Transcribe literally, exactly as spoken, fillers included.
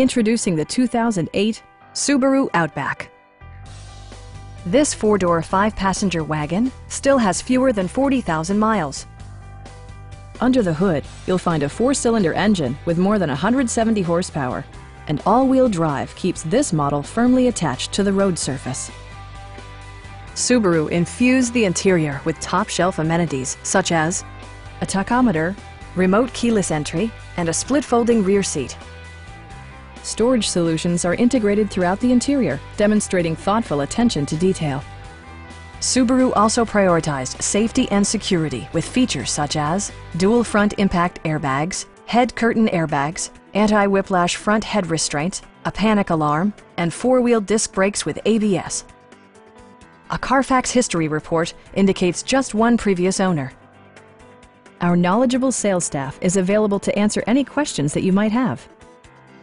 Introducing the two thousand eight Subaru Outback. This four-door, five-passenger wagon still has fewer than forty thousand miles. Under the hood, you'll find a four-cylinder engine with more than one hundred seventy horsepower, and all-wheel drive keeps this model firmly attached to the road surface. Subaru infused the interior with top-shelf amenities such as a tachometer, remote keyless entry, and a split-folding rear seat. Storage solutions are integrated throughout the interior, demonstrating thoughtful attention to detail. Subaru also prioritized safety and security with features such as dual front impact airbags, head curtain airbags, anti-whiplash front head restraints, a panic alarm, and four-wheel disc brakes with A B S. A Carfax history report indicates just one previous owner. Our knowledgeable sales staff is available to answer any questions that you might have.